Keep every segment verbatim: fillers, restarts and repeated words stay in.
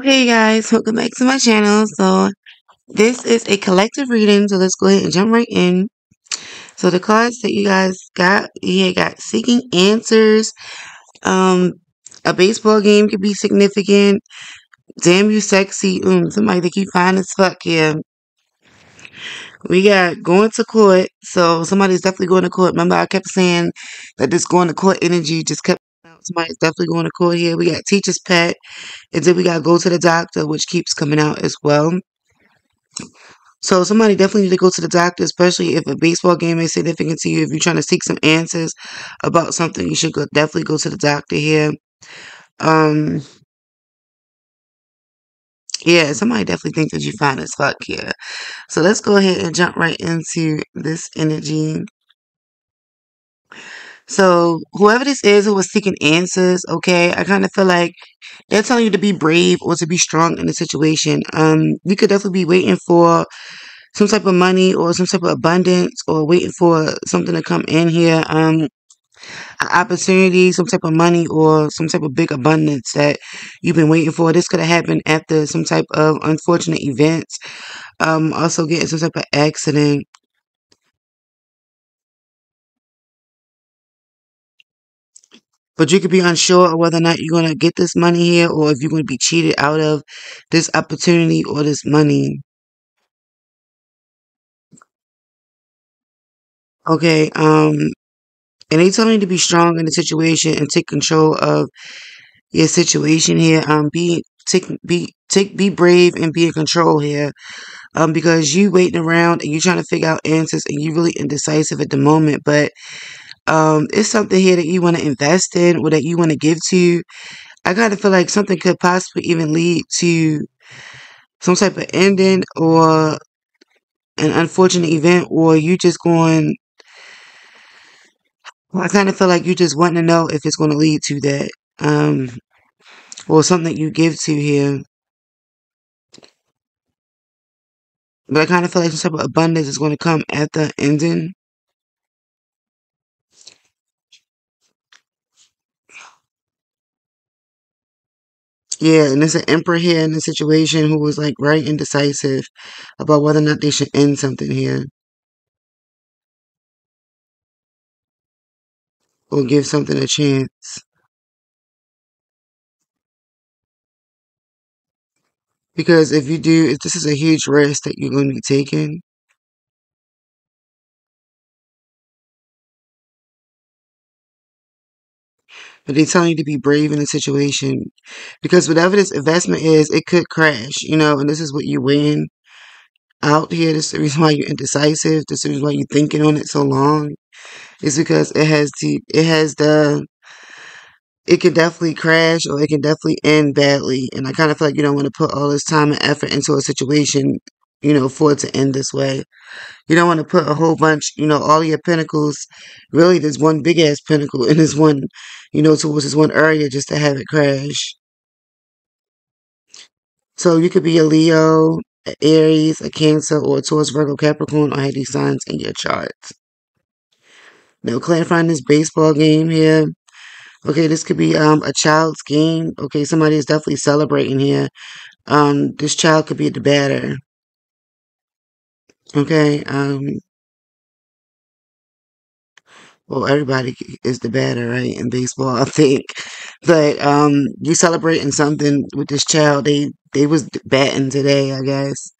Okay, you guys, welcome back to my channel. So this is a collective reading, so let's go ahead and jump right in. So the cards that you guys got, you got seeking answers. Um, a baseball game could be significant. Damn, you sexy. Mm, somebody that you fine as fuck, yeah. We got going to court, so somebody's definitely going to court. Remember, I kept saying that this going to court energy just kept out. Somebody's definitely going to court here. We got teacher's pet, and then we got go to the doctor, which keeps coming out as well. So somebody definitely need to go to the doctor, especially if a baseball game is significant to you. If you're trying to seek some answers about something, you should go, definitely go to the doctor here. Um... Yeah, somebody definitely thinks that you fine as fuck here. So let's go ahead and jump right into this energy. So whoever this is who was seeking answers, okay, I kind of feel like they're telling you to be brave or to be strong in the situation. Um, you could definitely be waiting for some type of money or some type of abundance, or waiting for something to come in here. Um, an opportunity, some type of money, or some type of big abundance that you've been waiting for. This could have happened after some type of unfortunate events. Um, also getting some type of accident. But you could be unsure of whether or not you're going to get this money here, or if you're going to be cheated out of this opportunity or this money. Okay, um... and they telling you to be strong in the situation and take control of your situation here. Um, be take be take be brave and be in control here. Um, because you waiting around and you're trying to figure out answers and you're really indecisive at the moment. But um, it's something here that you want to invest in or that you want to give to. I kind of feel like something could possibly even lead to some type of ending or an unfortunate event, or you just going. Well, I kind of feel like you just want to know if it's going to lead to that, um, or something that you give to here. But I kind of feel like some type of abundance is going to come at the ending. Yeah, and there's an emperor here in the situation who was like very indecisive about whether or not they should end something here. Or give something a chance. Because if you do, this is a huge risk that you're going to be taking. But they're telling you to be brave in the situation. Because whatever this investment is, it could crash, you know, and this is what you're weighing out here. This is the reason why you're indecisive. This is the reason why you're thinking on it so long. It's because it has the, it has the, it can definitely crash or it can definitely end badly. And I kind of feel like you don't want to put all this time and effort into a situation, you know, for it to end this way. You don't want to put a whole bunch, you know, all your pinnacles, really there's one big ass pinnacle in this one, you know, towards this one area just to have it crash. So you could be a Leo, an Aries, a Cancer, or a Taurus, Virgo, Capricorn, or have these signs in your charts. Now, clarifying this baseball game here. Okay, this could be um, a child's game. Okay, somebody is definitely celebrating here. Um, this child could be the batter. Okay. Um, well, everybody is the batter, right, in baseball, I think. But um, you're celebrating something with this child. They, they was batting today, I guess.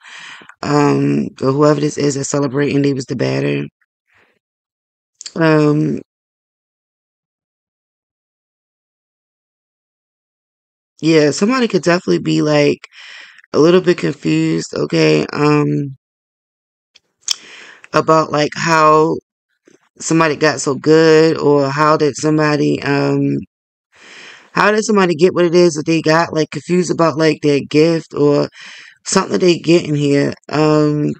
Um, or whoever this is that's celebrating, they was the batter. Um, yeah, somebody could definitely be like a little bit confused, okay, um, about like how somebody got so good, or how did somebody, um, how did somebody get what it is that they got, like confused about like their gift or something that they get in here. Um,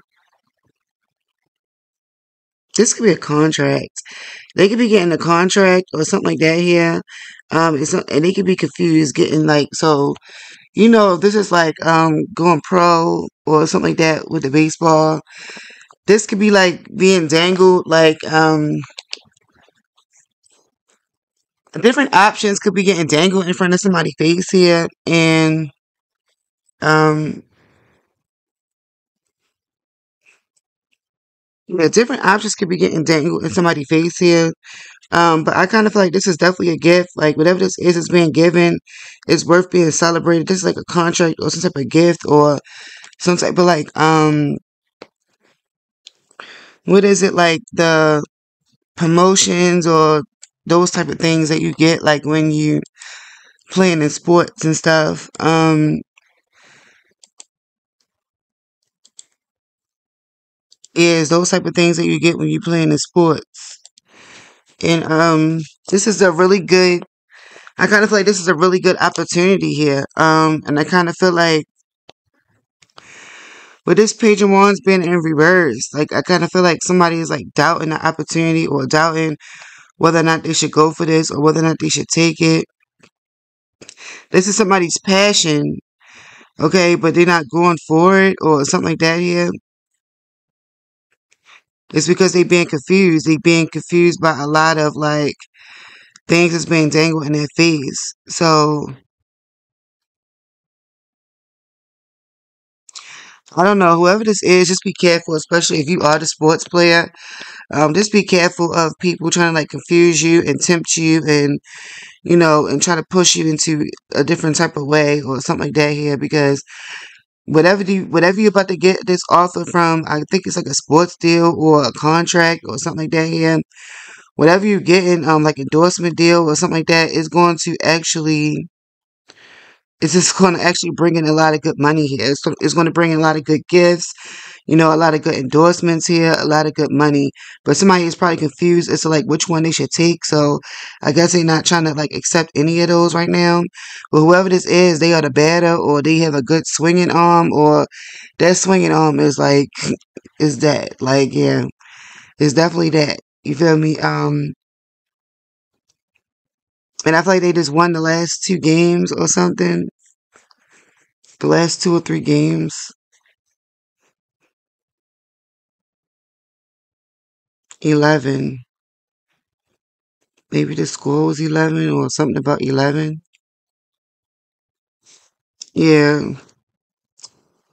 This could be a contract. They could be getting a contract or something like that here. Um, it's not, and they could be confused getting like, so, you know, if this is like um, going pro or something like that with the baseball, this could be like being dangled, like um, different options could be getting dangled in front of somebody's face here. And Um, yeah, different options could be getting dangled in somebody's face here. Um, but I kind of feel like this is definitely a gift. Like, whatever this is, it's being given. It's worth being celebrated. This is like a contract or some type of gift or some type of, like, um, what is it, like, the promotions or those type of things that you get, like, when you playing in sports and stuff. Um, is those type of things that you get when you playing in sports. And um, this is a really good, I kind of feel like this is a really good opportunity here. Um, and I kind of feel like with this Page of Wands being in reverse, like I kind of feel like somebody is like doubting the opportunity or doubting whether or not they should go for this or whether or not they should take it. This is somebody's passion, okay, but they're not going for it or something like that here. It's because they're being confused. They're being confused by a lot of, like, things that's being dangled in their face. So, I don't know. Whoever this is, just be careful, especially if you are the sports player. Um, just be careful of people trying to, like, confuse you and tempt you and, you know, and try to push you into a different type of way or something like that here, because Whatever you, whatever you're about to get this offer from, I think it's like a sports deal or a contract or something like that here. Whatever you're getting, um, like endorsement deal or something like that, is going to actually, it's just going to actually bring in a lot of good money here. It's, it's going to bring in a lot of good gifts, you know, a lot of good endorsements here, a lot of good money. But somebody is probably confused as to like which one they should take. So I guess they're not trying to like accept any of those right now. But whoever this is, they are the batter or they have a good swinging arm, or that swinging arm is like, is that. Like, yeah, it's definitely that. You feel me? Um... And I feel like they just won the last two games or something. The last two or three games. eleven. Maybe the score was eleven or something about eleven. Yeah.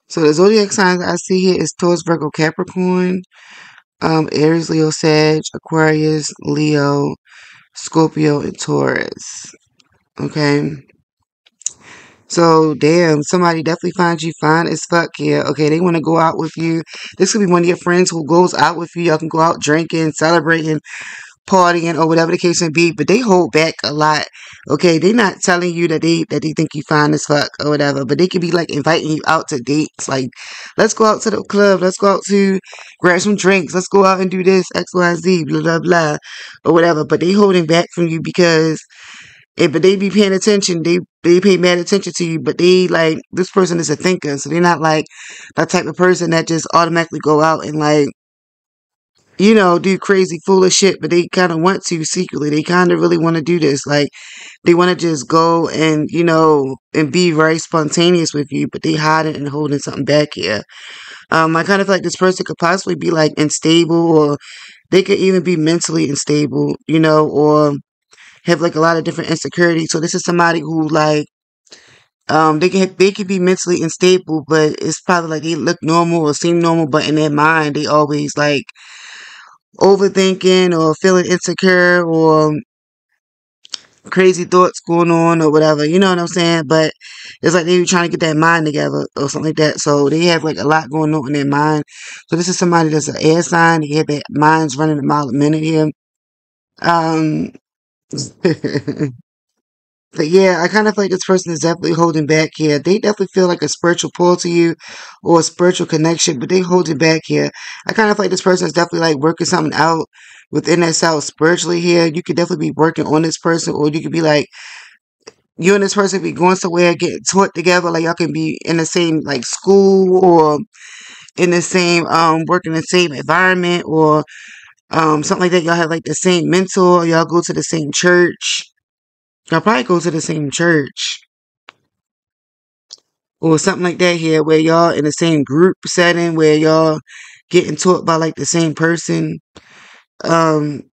So the zodiac signs I see here is Taurus, Virgo, Capricorn, um, Aries, Leo, Sag, Aquarius, Leo, Scorpio, and Taurus. Okay. So, damn, somebody definitely finds you fine as fuck here. Okay, they want to go out with you. This could be one of your friends who goes out with you. Y'all can go out drinking, celebrating, partying, or whatever the case may be, but they hold back a lot. Okay, they're not telling you that they that they think you fine as fuck or whatever, but they could be like inviting you out to dates. Like, let's go out to the club, let's go out to grab some drinks, let's go out and do this, X, Y, Z, blah, blah, blah, or whatever. But they holding back from you because, and, but they be paying attention. They they pay mad attention to you, but they like, this person is a thinker, so they're not like that type of person that just automatically go out and like, you know, do crazy foolish shit, but they kind of want to secretly. They kind of really want to do this. Like, they want to just go and, you know, and be very spontaneous with you, but they hiding and holding something back here. Um, I kind of feel like this person could possibly be, like, unstable, or they could even be mentally unstable, you know, or have, like, a lot of different insecurities. So this is somebody who, like, Um, they can they can be mentally unstable, but it's probably like they look normal or seem normal, but in their mind they always like overthinking or feeling insecure or crazy thoughts going on or whatever. You know what I'm saying? But it's like they were trying to get that mind together or something like that. So they have like a lot going on in their mind. So this is somebody that's an air sign. They have their minds running a mile a minute here. Um. But yeah, I kind of feel like this person is definitely holding back here. They definitely feel like a spiritual pull to you or a spiritual connection, but they holding back here. I kind of feel like this person is definitely like working something out within themselves spiritually here. You could definitely be working on this person, or you could be like, you and this person be going somewhere, getting taught together. Like y'all can be in the same like school or in the same, um, working in the same environment or um, something like that. Y'all have like the same mentor. Y'all go to the same church. Y'all probably go to the same church or something like that here, where y'all in the same group setting, where y'all getting taught by like the same person. Um,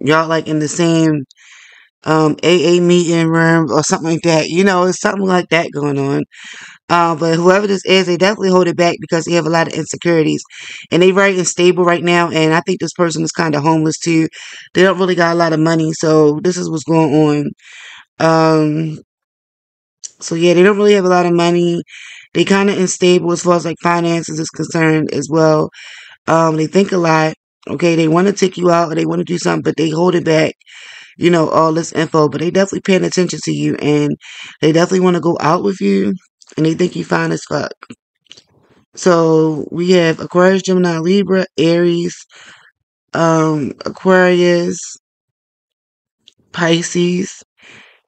y'all like in the same um, A A meeting rooms or something like that. You know, it's something like that going on. Uh, but whoever this is, they definitely hold it back because they have a lot of insecurities. And they're very unstable right now. And I think this person is kind of homeless too. They don't really got a lot of money. So this is what's going on. Um, so yeah, they don't really have a lot of money. They kind of unstable as far as like finances is concerned as well. Um, they think a lot. Okay, they want to take you out or they want to do something, but they hold it back. You know, all this info. But they definitely paying attention to you. And they definitely want to go out with you. And they think you fine as fuck. So we have Aquarius, Gemini, Libra, Aries, um, Aquarius, Pisces,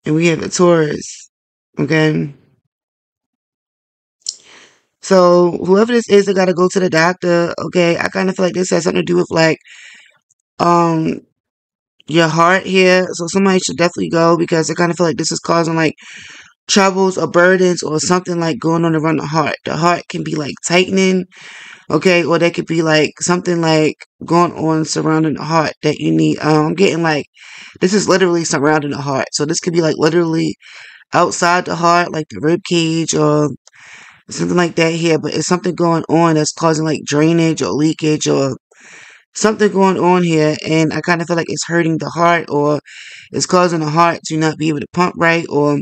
and we have a Taurus. Okay. So whoever this is, they gotta go to the doctor. Okay. I kind of feel like this has something to do with like um your heart here. So somebody should definitely go because I kind of feel like this is causing like troubles or burdens or something like going on around the heart. The heart can be like tightening, okay, or that could be like something like going on surrounding the heart that you need. I'm um, getting like this is literally surrounding the heart, so this could be like literally outside the heart, like the rib cage or something like that here. But it's something going on that's causing like drainage or leakage or something going on here, and I kind of feel like it's hurting the heart or it's causing the heart to not be able to pump right, or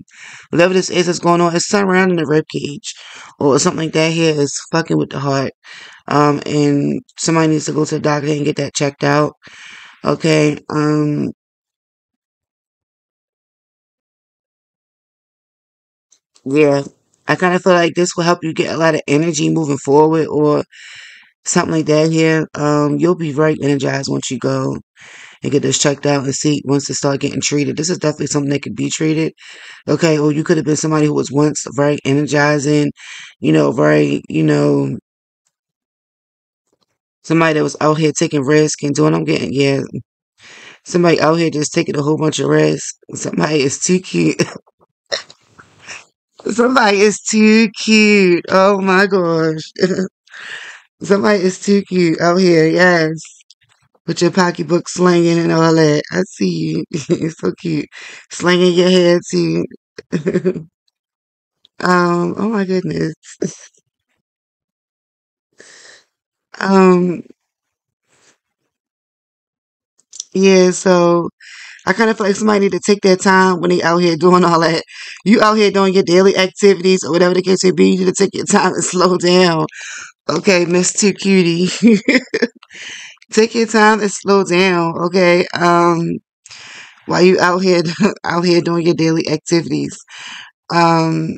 whatever this is that's going on, it's surrounding the rib cage or something like that here is fucking with the heart. Um, and somebody needs to go to the doctor and get that checked out. Okay. Um, yeah, I kind of feel like this will help you get a lot of energy moving forward or something like that here. Um, you'll be very energized once you go and get this checked out and see once it start getting treated. This is definitely something that could be treated. Okay, or you could have been somebody who was once very energizing, you know, very, you know, somebody that was out here taking risk and doing, I'm getting, yeah, somebody out here just taking a whole bunch of risk. Somebody is too cute. Somebody is too cute. Oh my gosh. Somebody is too cute out here, yes. With your pocketbook slinging and all that. I see you. It's so cute. Slinging your hair too. um, oh my goodness. um, yeah, so I kind of feel like somebody need to take their time when they out here doing all that. You out here doing your daily activities or whatever the case may be. You need to take your time and slow down. Okay, Miss Too Cutie. Take your time and slow down, okay? Um, while you out here out here doing your daily activities. Um,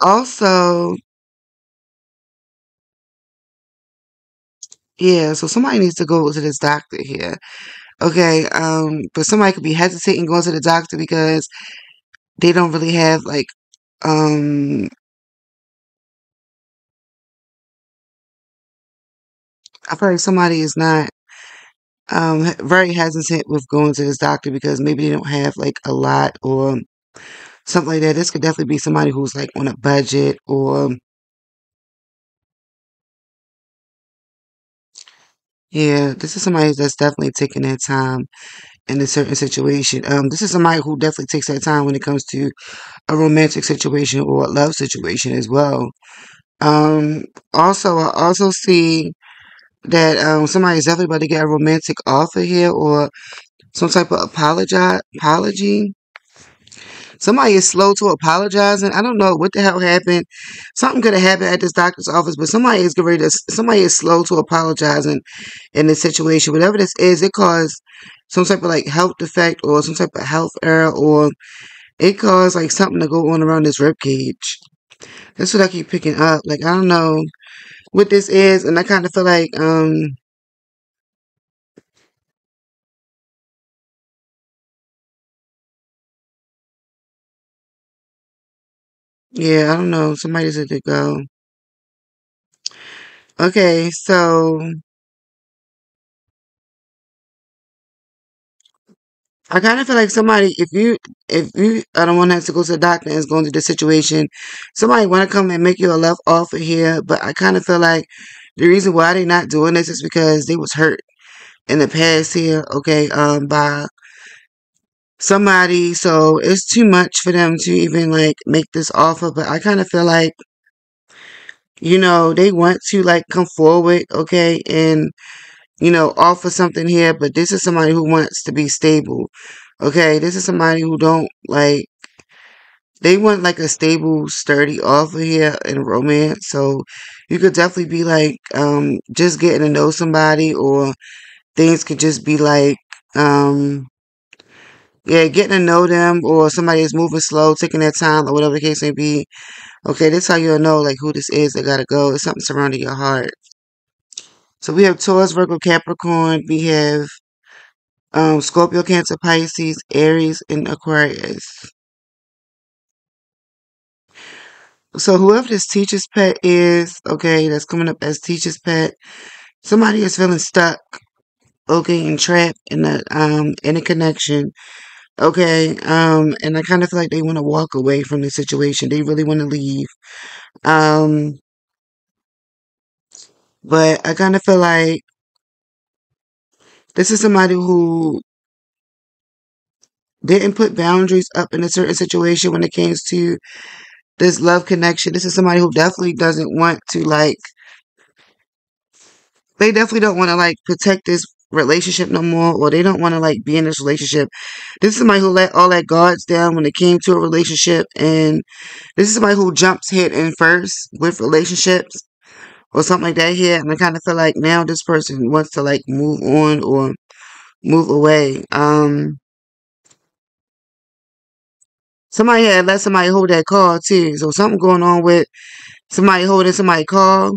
also, yeah, so somebody needs to go to this doctor here, okay? Um, but somebody could be hesitating going to the doctor because they don't really have, like, um... I feel like somebody is not um, very hesitant with going to this doctor because maybe they don't have like a lot or something like that. This could definitely be somebody who's like on a budget or yeah, this is somebody that's definitely taking their time in a certain situation. Um, this is somebody who definitely takes their time when it comes to a romantic situation or a love situation as well. Um, also, I also see that um, somebody is definitely about to get a romantic offer here or some type of apologize, apology. Somebody is slow to apologizing. I don't know what the hell happened. Something could have happened at this doctor's office, but somebody is getting ready to, somebody is slow to apologizing in this situation. Whatever this is, it caused some type of like health defect or some type of health error, or it caused like something to go on around this ribcage. That's what I keep picking up. Like, I don't know what this is, and I kind of feel like um yeah, I don't know, somebody said to go. Okay, so I kind of feel like somebody, if you, if you, I don't want to have to go to the doctor and it's going through this situation, somebody want to come and make you a love offer here, but I kind of feel like the reason why they're not doing this is because they was hurt. in the past here, okay, um, by somebody. So it's too much for them to even, like, make this offer. But I kind of feel like, you know, they want to, like, come forward, okay, and, you know, offer something here. But this is somebody who wants to be stable, okay? This is somebody who don't, like, they want, like, a stable, sturdy offer here in romance. So you could definitely be, like, um, just getting to know somebody, or things could just be, like, um, yeah, getting to know them, or somebody is moving slow, taking their time, or whatever the case may be. Okay, that's how you'll know, like, who this is. They gotta go. It's something surrounding your heart. So we have Taurus, Virgo, Capricorn. We have um, Scorpio, Cancer, Pisces, Aries, and Aquarius. So whoever this teacher's pet is, okay, that's coming up as teacher's pet, somebody is feeling stuck, okay, and trapped in a, um, in a connection, okay, um, and I kind of feel like they want to walk away from the situation. They really want to leave, um, but I kind of feel like this is somebody who didn't put boundaries up in a certain situation when it came to this love connection. This is somebody who definitely doesn't want to, like, they definitely don't want to, like, protect this relationship no more, or they don't want to, like, be in this relationship. This is somebody who let all that guards down when it came to a relationship, and this is somebody who jumps head in first with relationships or something like that here, and I kind of feel like now this person wants to, like, move on or move away. Um... Somebody had let somebody hold that call too. So something going on with somebody holding somebody's call.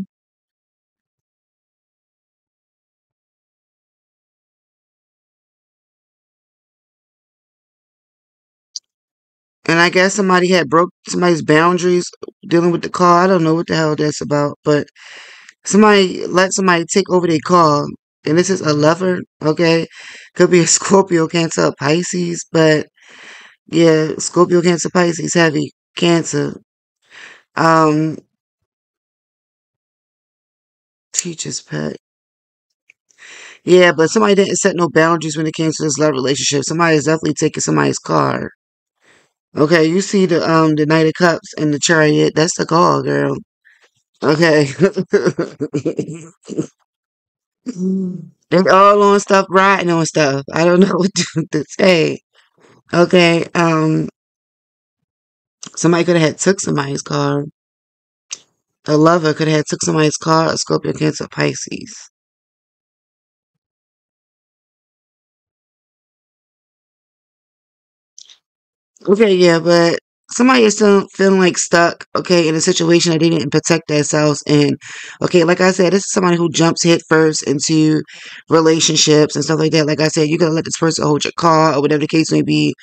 And I guess somebody had broke somebody's boundaries dealing with the call. I don't know what the hell that's about. But somebody let somebody take over their call. And this is a lover, okay? Could be a Scorpio, Cancer, Pisces, but yeah, Scorpio, Cancer, Pisces, heavy, Cancer. Um, teacher's pet. Yeah, but somebody didn't set no boundaries when it came to this love relationship. Somebody is definitely taking somebody's card. Okay, you see the um the Knight of Cups and the Chariot. That's the call, girl. Okay. They're all on stuff, riding on stuff. I don't know what to, to say. Okay, um, somebody could have had took somebody's car. A lover could have had took somebody's car, a Scorpio, Cancer, Pisces. Okay, yeah, but somebody is still feeling, like, stuck, okay, in a situation that they didn't protect themselves in. Okay, like I said, this is somebody who jumps head first into relationships and stuff like that. Like I said, you gotta let this person hold your car or whatever the case may be.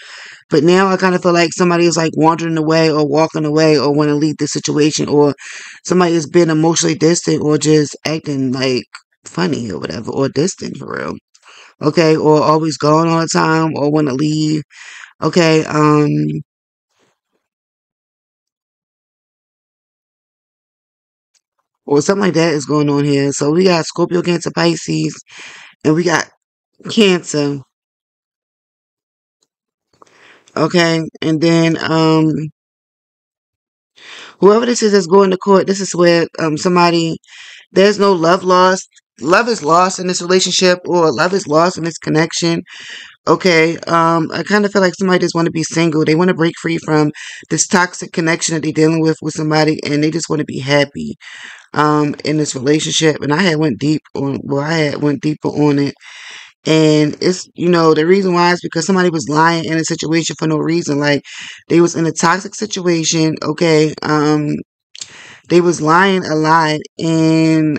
But now I kind of feel like somebody is, like, wandering away or walking away or want to leave the situation, or somebody has been emotionally distant or just acting, like, funny or whatever, or distant for real. Okay, or always gone all the time or want to leave. Okay, um... or something like that is going on here. So we got Scorpio, Cancer, Pisces, and we got Cancer. Okay, and then um, whoever this is that's going to court, this is where um somebody, there's no love lost. Love is lost in this relationship, or love is lost in this connection. Okay, um, I kind of feel like somebody just want to be single. They want to break free from this toxic connection that they're dealing with with somebody, and they just want to be happy um, in this relationship. And I had went deep on, well, I had went deeper on it. And it's, you know, the reason why is because somebody was lying in a situation for no reason. Like, they was in a toxic situation, okay? Um, they was lying a lot, and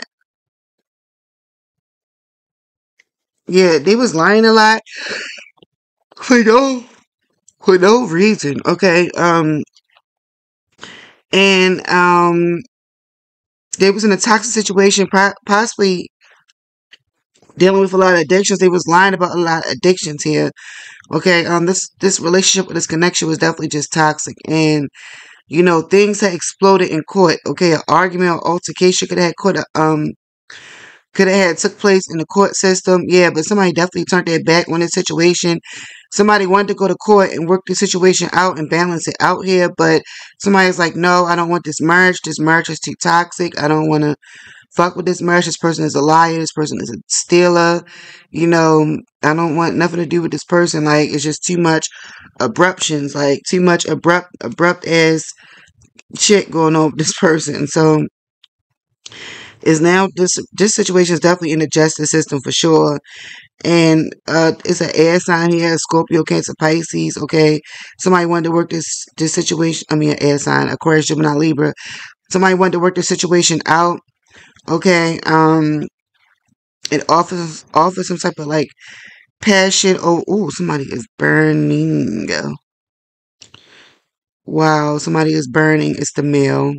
yeah, they was lying a lot for no, for no reason, okay? Um, and um, they was in a toxic situation, possibly dealing with a lot of addictions. They was lying about a lot of addictions here, okay? Um, this, this relationship with this connection was definitely just toxic, and you know, things had exploded in court, okay? An argument or altercation could have had court, um... could have had took place in the court system. Yeah, but somebody definitely turned their back on this situation. Somebody wanted to go to court and work the situation out and balance it out here, but somebody's like, no, I don't want this marriage. This marriage is too toxic. I don't want to fuck with this marriage. This person is a liar. This person is a stealer. You know, I don't want nothing to do with this person. Like, it's just too much abruptions, like too much abrupt, abrupt ass shit going on with this person. So is now this this situation is definitely in the justice system for sure. And uh it's an air sign here, Scorpio, Cancer, Pisces. Okay, somebody wanted to work this this situation. I mean, an air sign, Aquarius, Gemini, Libra. Somebody wanted to work this situation out. Okay, um, it offers offers some type of like passion. Oh, ooh, somebody is burning. Wow, somebody is burning. It's the male,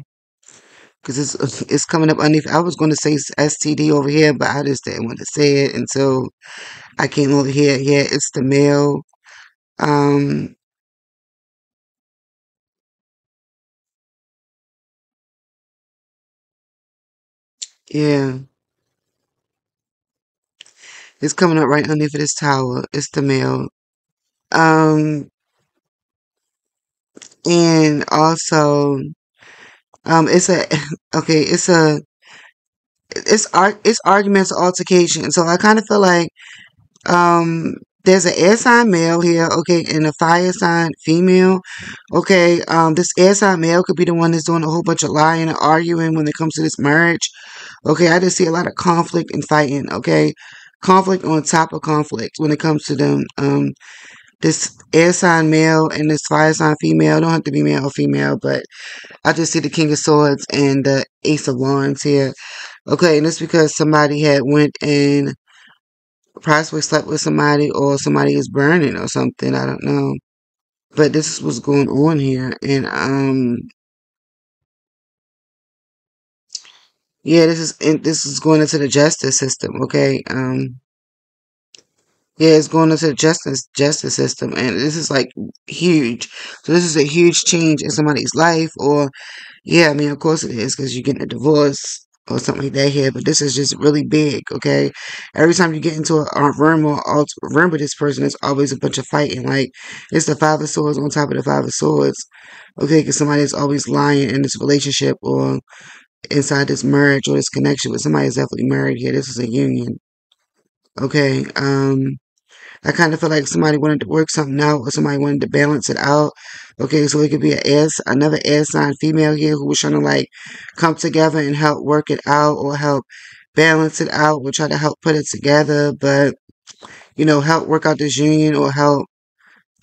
because it's it's coming up underneath. I was going to say S T D over here, but I just didn't want to say it, and so I came over here. Yeah, it's the male. Um. Yeah. It's coming up right underneath this tower. It's the male. Um, and also, um, it's a, okay, it's a, it's art, it's arguments, altercation. And so I kind of feel like, um, there's an air sign male here, okay, and a fire sign female, okay. Um, this air sign male could be the one that's doing a whole bunch of lying and arguing when it comes to this marriage, okay. I just see a lot of conflict and fighting, okay, conflict on top of conflict when it comes to them. Um, this air sign male and this fire sign female don't have to be male or female, but I just see the King of Swords and the Ace of Wands here, okay. And it's because somebody had went and possibly slept with somebody, or somebody is burning or something. I don't know, but this is what's going on here. And um yeah, this is and this is going into the justice system, okay. um yeah, it's going into the justice justice system, and this is like huge. So this is a huge change in somebody's life. Or yeah, I mean, of course it is, because you're getting a divorce or something like that here, but this is just really big, okay? Every time you get into a, a room or alt, room with this person, it's always a bunch of fighting. Like, it's the Five of Swords on top of the Five of Swords, okay? Because somebody is always lying in this relationship or inside this marriage or this connection, but somebody is definitely married here. This is a union, okay? Um, I kind of feel like somebody wanted to work something out, or somebody wanted to balance it out. Okay, so it could be an air, another air sign female here who was trying to like come together and help work it out, or help balance it out, or try to help put it together. But, you know, help work out this union, or help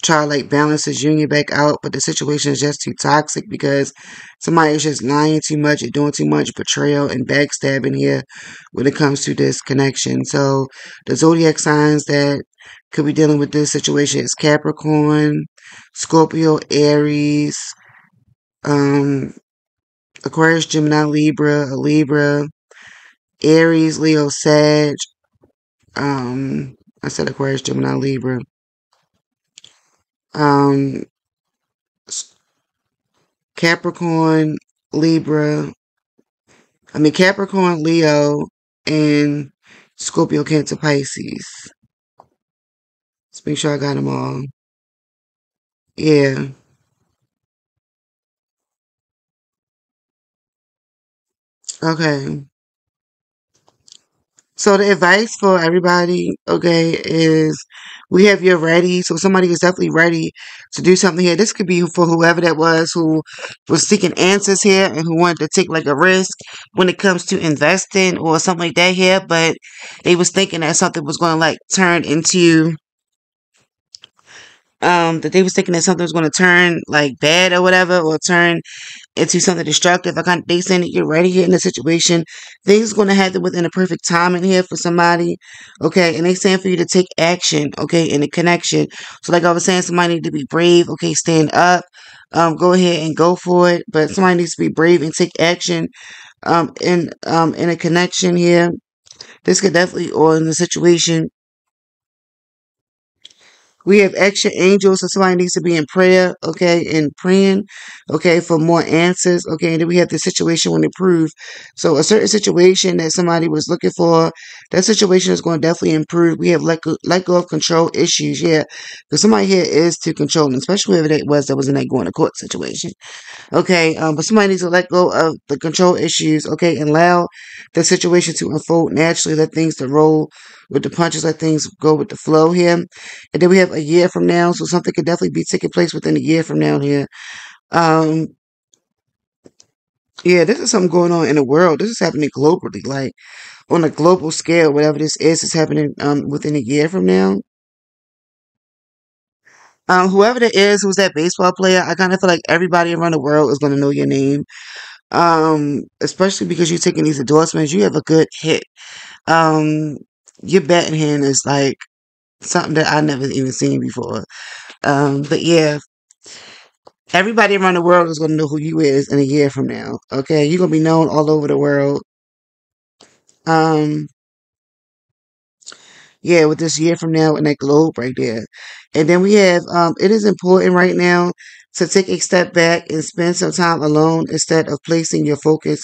try to like balance this union back out. But the situation is just too toxic, because somebody is just lying too much and doing too much betrayal and backstabbing here when it comes to this connection. So the zodiac signs that could be dealing with this situation is Capricorn, Scorpio, Aries, um, Aquarius, Gemini, Libra, a Libra, Aries, Leo, Sag. Um, I said Aquarius, Gemini, Libra. Um, Capricorn, Libra. I mean Capricorn, Leo, and Scorpio, Cancer, Pisces. Let's make sure I got them all. Yeah. Okay. So the advice for everybody, okay, is we have your ready. So somebody is definitely ready to do something here. This could be for whoever that was who was seeking answers here and who wanted to take like a risk when it comes to investing or something like that here. But they was thinking that something was going to like turn into... Um, that they was thinking that something was going to turn like bad or whatever, or turn into something destructive. I kind of, they saying that you're ready here in the situation. Things going to happen within a perfect time in here for somebody, okay? And they saying for you to take action, okay, in the connection. So like I was saying, somebody need to be brave, okay? Stand up, um, go ahead and go for it. But somebody needs to be brave and take action, um, in um in a connection here. This could definitely, or in the situation. We have extra angels, so somebody needs to be in prayer, okay, and praying, okay, for more answers, okay, and then we have the situation will improve. So a certain situation that somebody was looking for, that situation is going to definitely improve. We have let go, let go of control issues, yeah, because somebody here is to control, especially whoever that was that was in that going to court situation, okay, um, but somebody needs to let go of the control issues, okay, and allow the situation to unfold naturally, let things to roll with the punches, let things go with the flow here, and then we have a year from now, so something could definitely be taking place within a year from now here. Um, yeah, this is something going on in the world. This is happening globally, like on a global scale. Whatever this is, is happening um, within a year from now. Um, whoever that is, who's that baseball player, I kind of feel like everybody around the world is going to know your name. Um, especially because you're taking these endorsements, you have a good hit. Um, your batting hand is like something that I never even seen before. Um, but yeah, everybody around the world is going to know who you is in a year from now. Okay, you're going to be known all over the world. Um, yeah, with this year from now and that globe right there. And then we have, um, it is important right now to take a step back and spend some time alone instead of placing your focus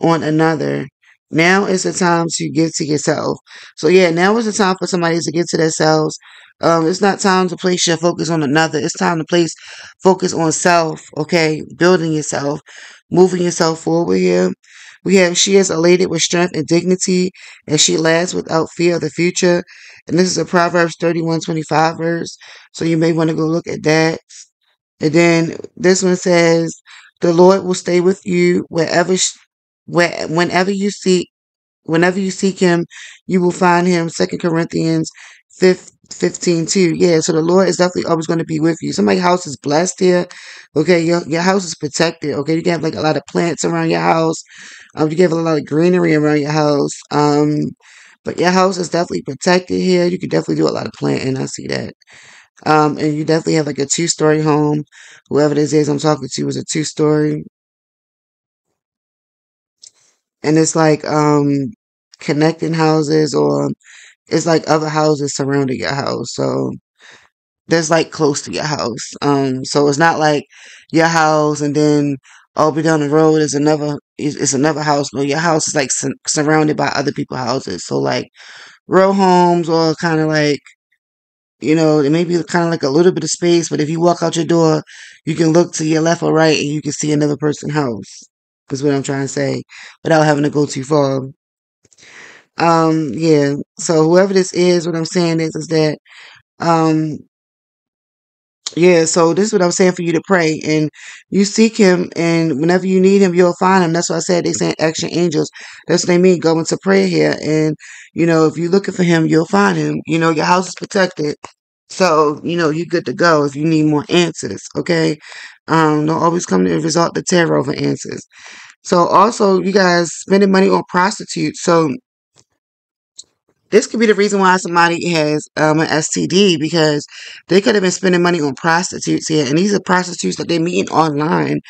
on another. Now is the time to give to yourself. So yeah, now is the time for somebody to give to themselves. Um, it's not time to place your focus on another. It's time to place focus on self, okay? Building yourself, moving yourself forward here. We have, she is elated with strength and dignity, and she laughs without fear of the future. And this is a Proverbs thirty-one twenty-five verse, so you may want to go look at that. And then this one says, the Lord will stay with you wherever she, Where, whenever you seek, whenever you seek him, you will find him. Second Corinthians fifteen two. Yeah, so the Lord is definitely always going to be with you. Somebody's house is blessed here. Okay, your your house is protected. Okay, you can have like a lot of plants around your house. Um, you can have a lot of greenery around your house. Um, but your house is definitely protected here. You can definitely do a lot of planting. I see that. Um, and you definitely have like a two story home. Whoever this is I'm talking to is a two story. And it's like um, connecting houses, or it's like other houses surrounding your house. So that's like close to your house. Um, so it's not like your house and then over down the road is another is another house. No, your house is like su surrounded by other people's houses. So like row homes, or kind of like, you know, it may be kind of like a little bit of space, but if you walk out your door, you can look to your left or right and you can see another person's house. Is what I'm trying to say, without having to go too far. Um, yeah. So whoever this is, what I'm saying is, is that, um, yeah. So this is what I'm saying for you to pray, and you seek him, and whenever you need him, you'll find him. That's why I said they saying action angels. That's what they mean. Go into prayer here, and you know if you're looking for him, you'll find him. You know your house is protected, so you know you're good to go if you need more answers. Okay. Um, don't always come to the result the tarot for answers. So also, you guys spending money on prostitutes. So this could be the reason why somebody has um, an S T D, because they could have been spending money on prostitutes here. And these are prostitutes that they're meeting online.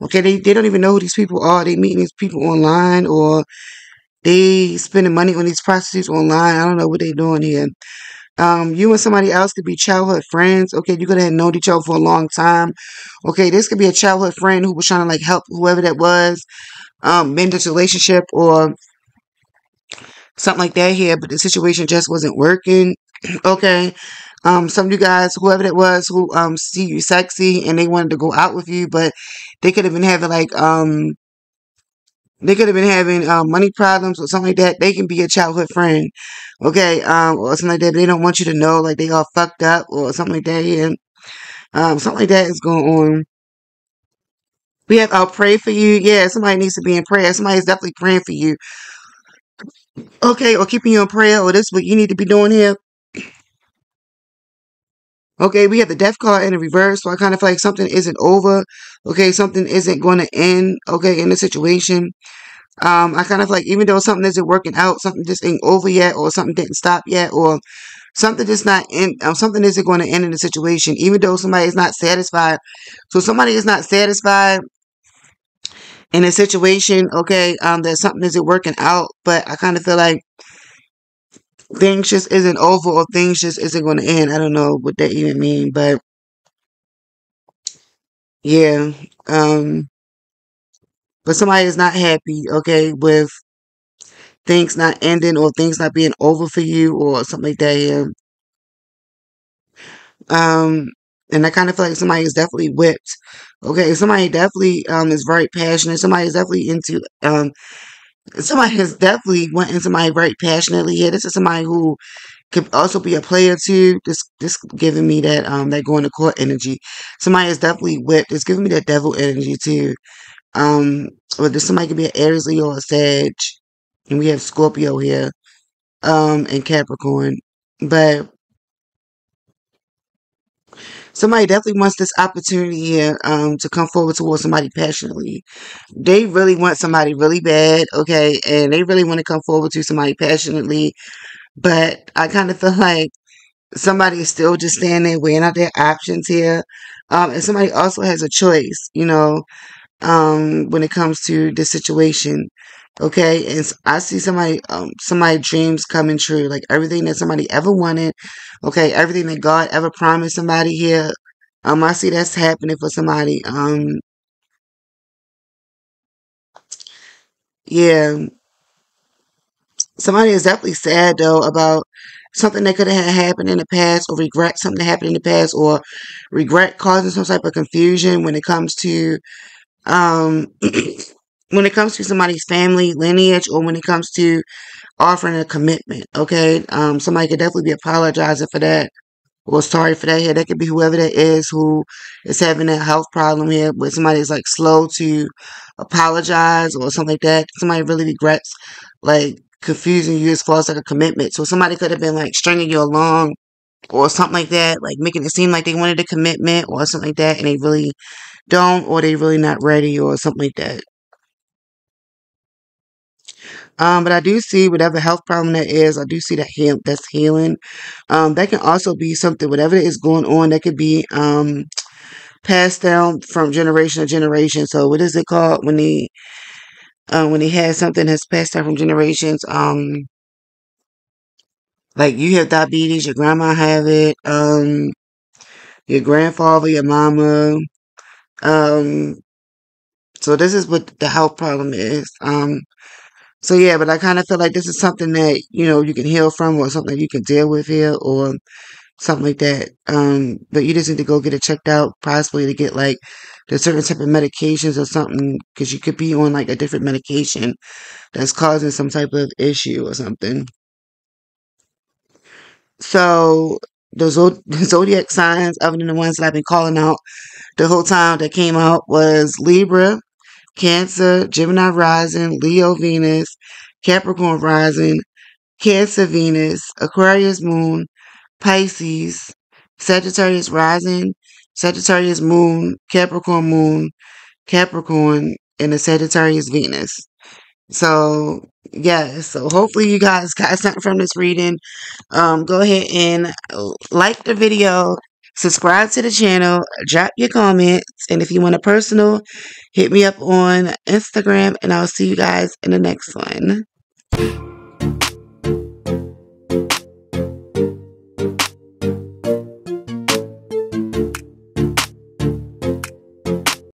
Okay, they, they don't even know who these people are. They're meeting these people online, or they spending money on these prostitutes online. I don't know what they're doing here. Um, you and somebody else could be childhood friends. Okay, you could have known each other for a long time. Okay, this could be a childhood friend who was trying to like help whoever that was, um, mend this relationship or something like that here, but the situation just wasn't working. Okay. Um, some of you guys, whoever that was who um see you sexy and they wanted to go out with you, but they could have been having like um They could have been having uh, money problems or something like that. They can be a childhood friend, okay, um, or something like that. They don't want you to know, like they all fucked up or something like that. And um, something like that is going on. We have, I'll pray for you. Yeah, somebody needs to be in prayer. Somebody's definitely praying for you, okay, or keeping you in prayer, or this is what you need to be doing here. Okay, we have the death card in the reverse, so I kind of feel like something isn't over. Okay, something isn't going to end, okay, in the situation. Um, I kind of feel like even though something isn't working out, something just ain't over yet, or something didn't stop yet, or something just not in, um, something isn't going to end in the situation, even though somebody is not satisfied. So somebody is not satisfied in a situation, okay, um, that something isn't working out, but I kind of feel like things just isn't over, or things just isn't going to end. I don't know what that even means, but yeah. Um, but somebody is not happy, okay, with things not ending or things not being over for you or something like that, yeah. Um, and I kind of feel like somebody is definitely whipped, okay. Somebody definitely um is very passionate. Somebody is definitely into um. Somebody is definitely wanting somebody very passionately here. This is somebody who could also be a player too. This this giving me that um that going to court energy. Somebody is definitely whipped. It's giving me that devil energy too. Um, but this somebody could be an Aries, Leo, or a Sag, and we have Scorpio here, um, and Capricorn, but. Somebody definitely wants this opportunity here um, to come forward towards somebody passionately. They really want somebody really bad, okay? And they really want to come forward to somebody passionately. But I kind of feel like somebody is still just standing there, weighing out their options here. Um, and somebody also has a choice, you know, um, when it comes to this situation, okay? And I see somebody, um, somebody's dreams coming true. Like, everything that somebody ever wanted, okay, everything that God ever promised somebody here, um, I see that's happening for somebody. Um, yeah, somebody is definitely sad though about something that could have happened in the past, or regret something that happened in the past, or regret causing some type of confusion when it comes to, um, when it comes to somebody's family lineage, or when it comes to offering a commitment, okay? Um, somebody could definitely be apologizing for that, or sorry for that here. That could be whoever that is who is having that health problem here, where somebody's like slow to apologize or something like that. Somebody really regrets like confusing you as far as like a commitment. So somebody could have been like stringing you along or something like that, like making it seem like they wanted a commitment or something like that, and they really don't, or they really not ready or something like that. Um, but I do see whatever health problem that is, I do see that heal that's healing. Um, that can also be something, whatever is going on, that could be um, passed down from generation to generation. So what is it called when he, uh, when he has something that's passed down from generations? Um, like you have diabetes, your grandma have it, um, your grandfather, your mama. Um, so this is what the health problem is. Um, So, yeah, but I kind of feel like this is something that, you know, you can heal from, or something you can deal with here, or something like that. Um, but you just need to go get it checked out, possibly to get, like, the certain type of medications or something, because you could be on, like, a different medication that's causing some type of issue or something. So, the, Zod the zodiac signs, other than the ones that I've been calling out the whole time that came out, was Libra, Cancer, Gemini rising, Leo Venus, Capricorn rising, Cancer Venus, Aquarius moon, Pisces, Sagittarius rising, Sagittarius moon, Capricorn moon, Capricorn, and the Sagittarius Venus. So, yeah, so hopefully you guys got something from this reading. Um, go ahead and like the video. Subscribe to the channel, drop your comments, and if you want a personal, hit me up on Instagram, and I'll see you guys in the next one.